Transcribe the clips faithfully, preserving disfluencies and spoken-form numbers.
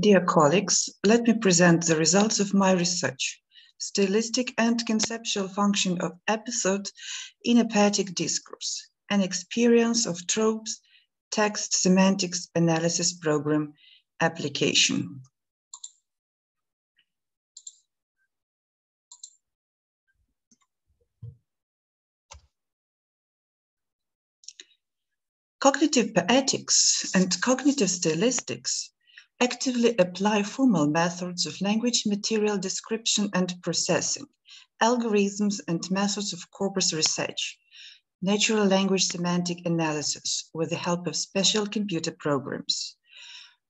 Dear colleagues, let me present the results of my research, Stylistic and Conceptual Function of Episode in Apathetic Discourse, an Experience of Tropes, Text Semantics Analysis Program Application. Cognitive poetics and cognitive stylistics actively apply formal methods of language material description and processing, algorithms and methods of corpus research, natural language semantic analysis with the help of special computer programs.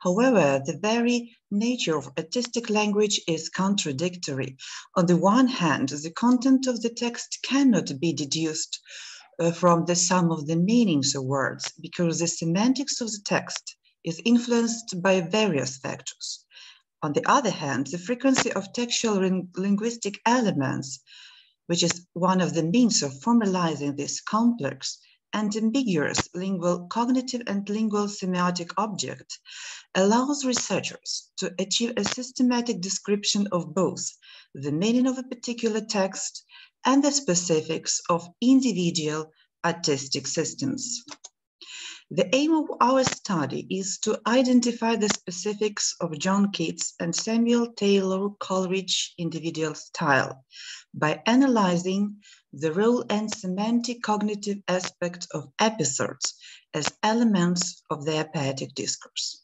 However, the very nature of artistic language is contradictory. On the one hand, the content of the text cannot be deduced uh, from the sum of the meanings of words because the semantics of the text is influenced by various factors. On the other hand, the frequency of textual linguistic elements, which is one of the means of formalizing this complex and ambiguous lingual cognitive and lingual semiotic object, allows researchers to achieve a systematic description of both the meaning of a particular text and the specifics of individual artistic systems. The aim of our study is to identify the specifics of John Keats and Samuel Taylor Coleridge individual style by analyzing the role and semantic cognitive aspect of episodes as elements of their poetic discourse.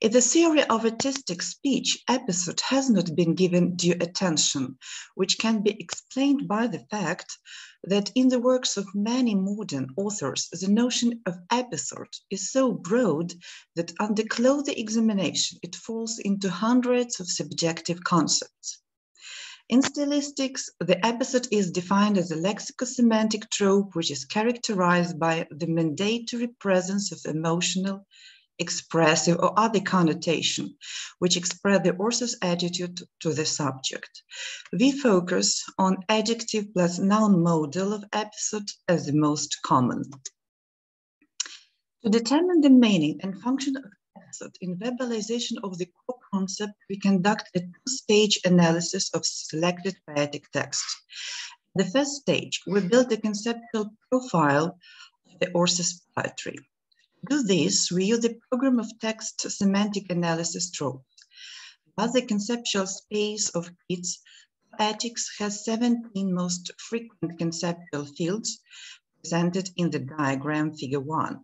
In the theory of artistic speech, episode has not been given due attention, which can be explained by the fact that in the works of many modern authors, the notion of episode is so broad that under closer examination, it falls into hundreds of subjective concepts. In stylistics, the episode is defined as a lexicosemantic trope, which is characterized by the mandatory presence of emotional, expressive or other connotation, which express the author's attitude to the subject. We focus on adjective plus noun model of episode as the most common. To determine the meaning and function of episode in verbalization of the core concept, we conduct a two-stage analysis of selected poetic text. The first stage, we build a conceptual profile of the author's poetry. To do this, we use the program of text semantic analysis Tropes. But the conceptual space of Keats' poetics has seventeen most frequent conceptual fields presented in the diagram figure one.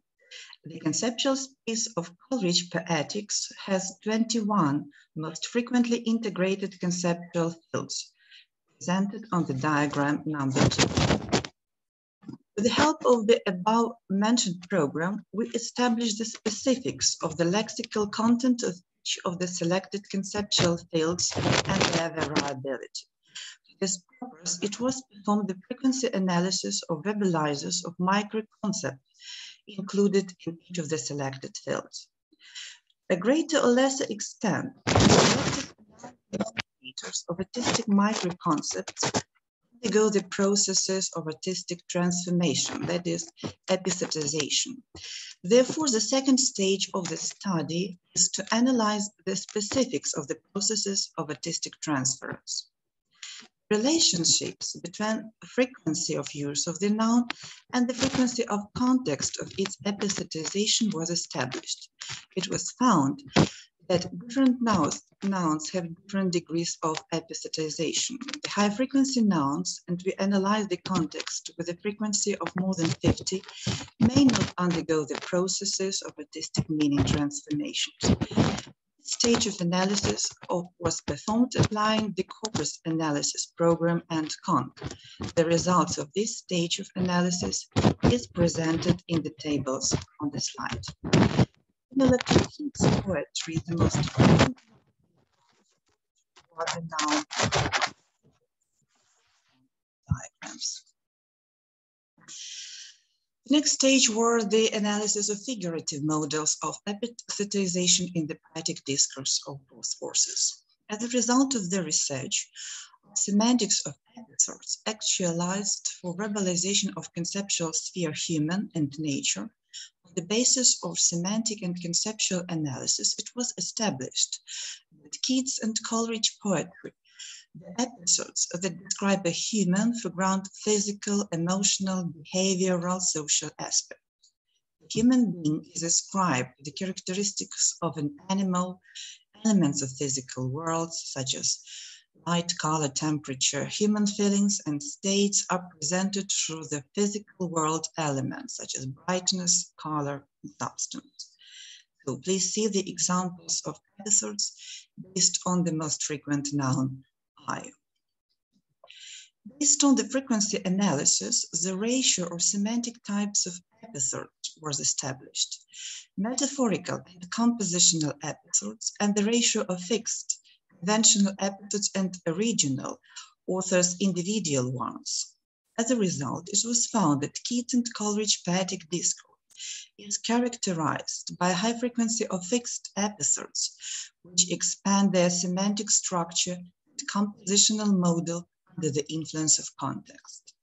The conceptual space of Coleridge poetics has twenty-one most frequently integrated conceptual fields presented on the diagram number two. With the help of the above-mentioned program, we establish the specifics of the lexical content of each of the selected conceptual fields and their variability. For this purpose, it was performed the frequency analysis of verbalizers of microconcepts included in each of the selected fields. A greater or lesser extent, selected indicators of artistic microconcepts undergo the processes of artistic transformation, that is, episodization. Therefore, the second stage of the study is to analyze the specifics of the processes of artistic transference. Relationships between frequency of use of the noun and the frequency of context of its episodization was established. It was found that different nouns, nouns have different degrees of episodization. The high frequency nouns, and we analyze the context with a frequency of more than fifty, may not undergo the processes of artistic meaning transformations. This stage of analysis of, was performed applying the corpus analysis program AntConc. The results of this stage of analysis is presented in the tables on the slide. Similar to Keats' poetry, the most important are the noun diagrams. The next stage were the analysis of figurative models of episodization in the poetic discourse of both authors. As a result of the research, semantics of episodes actualized for verbalization of conceptual sphere human and nature, On the basis of semantic and conceptual analysis, it was established that Keats and Coleridge poetry, the episodes that describe a human, foreground physical, emotional, behavioral, social aspect. The human being is ascribed to the characteristics of an animal, elements of physical worlds such as light, color, temperature, human feelings and states are presented through the physical world elements such as brightness, color, and substance. So please see the examples of episodes based on the most frequent noun, I. Based on the frequency analysis, the ratio of semantic types of episodes was established. Metaphorical and compositional episodes and the ratio of fixed conventional episodes and original, authors' individual ones. As a result, it was found that Keats and Coleridge poetic discourse is characterized by a high frequency of fixed episodes, which expand their semantic structure and compositional model under the influence of context.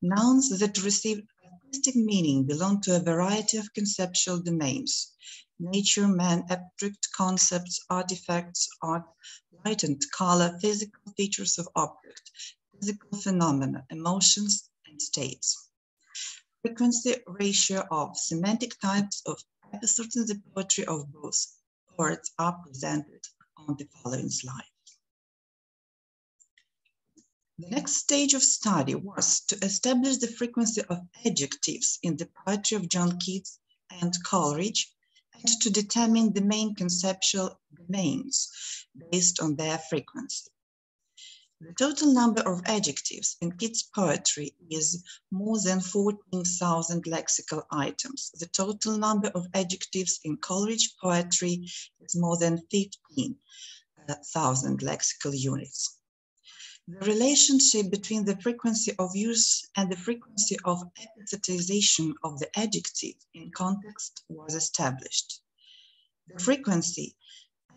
Nouns that receive artistic meaning belong to a variety of conceptual domains: nature, man, abstract concepts, artifacts, art, light and color, physical features of object, physical phenomena, emotions, and states. Frequency ratio of semantic types of episodes in the poetry of both poets are presented on the following slide. The next stage of study was to establish the frequency of adjectives in the poetry of John Keats and Coleridge, and to determine the main conceptual domains based on their frequency. The total number of adjectives in Keats' poetry is more than fourteen thousand lexical items. The total number of adjectives in Coleridge poetry is more than fifteen thousand lexical units. The relationship between the frequency of use and the frequency of epithetization of the adjective in context was established. The frequency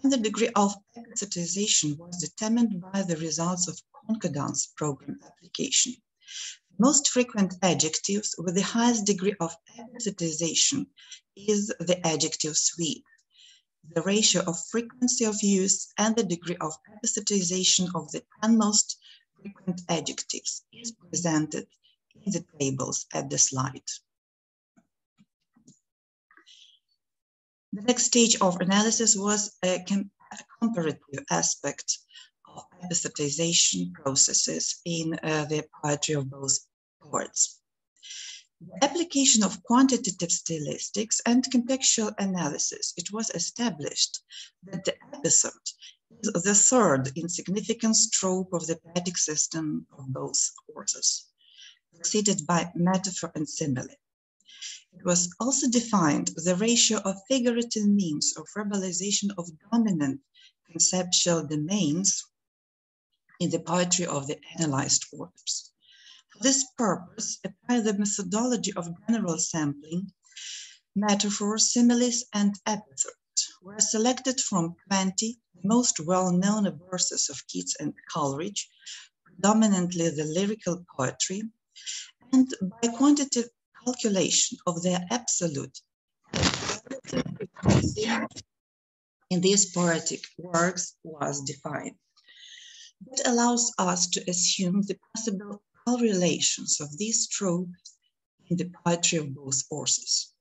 and the degree of epithetization was determined by the results of concordance program application. Most frequent adjectives with the highest degree of epithetization is the adjective sweet. The ratio of frequency of use and the degree of epithetization of the ten most frequent adjectives is presented in the tables at the slide. The next stage of analysis was a, com a comparative aspect of epithetization processes in uh, the poetry of both poets. The application of quantitative stylistics and contextual analysis, it was established that the episode is the third in significance trope of the poetic system of both authors, succeeded by metaphor and simile. It was also defined the ratio of figurative means of verbalization of dominant conceptual domains in the poetry of the analyzed authors. For this purpose, apply the methodology of general sampling, metaphors, similes, and epithets were selected from twenty most well-known verses of Keats and Coleridge, predominantly the lyrical poetry, and by quantitative calculation of their absolute in these poetic works was defined. That allows us to assume the possible relations of these tropes in the poetry of both authors.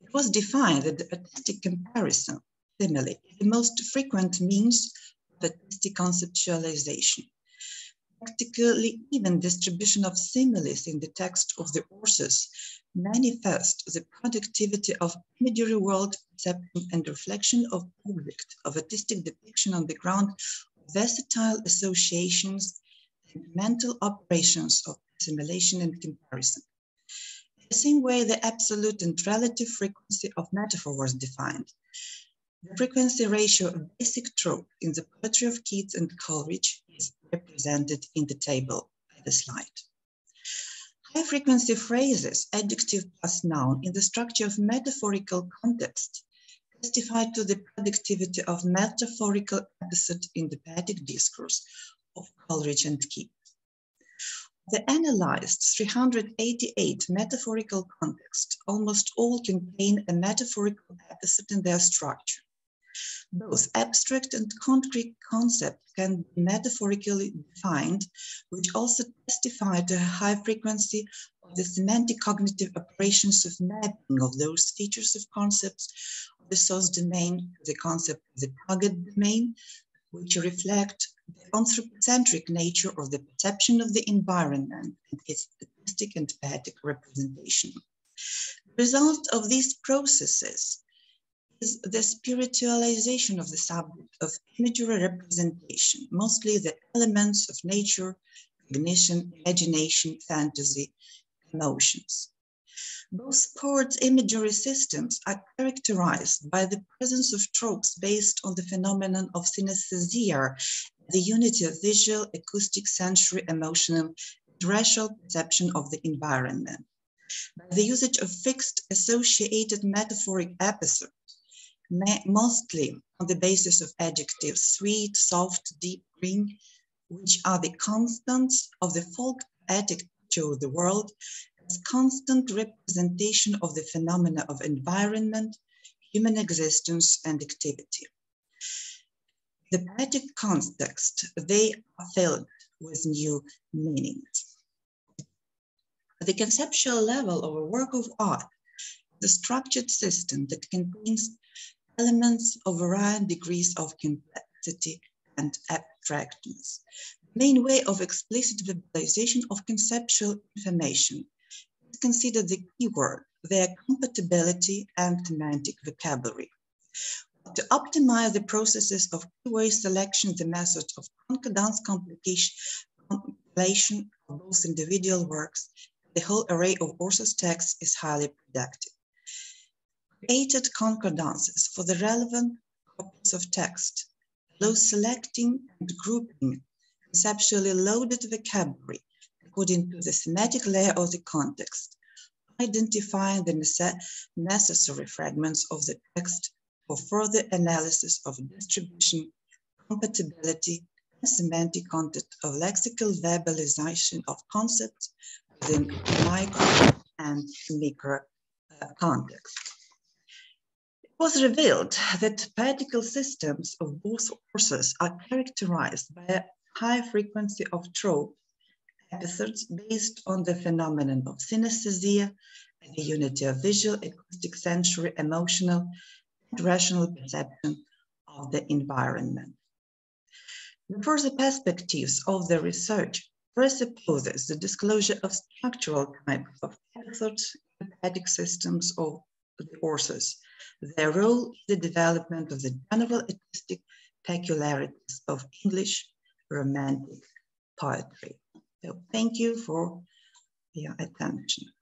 It was defined that the artistic comparison, simile, is the most frequent means of artistic conceptualization. Practically even distribution of similes in the text of the authors manifests the productivity of imagery world perception and reflection of object of artistic depiction on the ground of versatile associations, mental operations of assimilation and comparison. In the same way, the absolute and relative frequency of metaphor was defined. The frequency ratio of basic trope in the poetry of Keats and Coleridge is represented in the table at the slide. High frequency phrases, adjective plus noun, in the structure of metaphorical context testify to the productivity of metaphorical episode in the poetic discourse of Coleridge and Keats. They analyzed three hundred eighty-eight metaphorical contexts, almost all contain a metaphorical episode in their structure. Both abstract and concrete concepts can be metaphorically defined, which also testify to a high frequency of the semantic cognitive operations of mapping of those features of concepts of the source domain to the concept of the target domain, which reflect the anthropocentric nature of the perception of the environment and its statistic and poetic representation. The result of these processes is the spiritualization of the subject of imagery representation, mostly the elements of nature, cognition, imagination, fantasy, emotions. Both poets' imagery systems are characterized by the presence of tropes based on the phenomenon of synesthesia, the unity of visual, acoustic, sensory, emotional, and rational perception of the environment. By the usage of fixed associated metaphoric episodes, mostly on the basis of adjectives, sweet, soft, deep, green, which are the constants of the folk poetic picture of the world, as constant representation of the phenomena of environment, human existence, and activity. The poetic context, they are filled with new meanings. At the conceptual level of a work of art, the structured system that contains elements of varying degrees of complexity and abstractness. The main way of explicit verbalization of conceptual information is considered the keyword, their compatibility and semantic vocabulary. To optimize the processes of keyword selection, the method of concordance compilation of both individual works, the whole array of authors' texts is highly productive. Created concordances for the relevant copies of text, allow selecting and grouping conceptually loaded vocabulary according to the thematic layer of the context, identifying the necessary fragments of the text for further analysis of distribution, compatibility, and semantic content of lexical verbalization of concepts within micro and micro uh, context. It was revealed that poetical systems of both authors are characterized by a high frequency of trope episodes based on the phenomenon of synesthesia, the unity of visual, acoustic, sensory, emotional, rational perception of the environment. The further perspectives of the research presupposes the disclosure of structural types of episodes in the poetic systems of the authors, their role in the development of the general artistic peculiarities of English Romantic poetry. So thank you for your attention.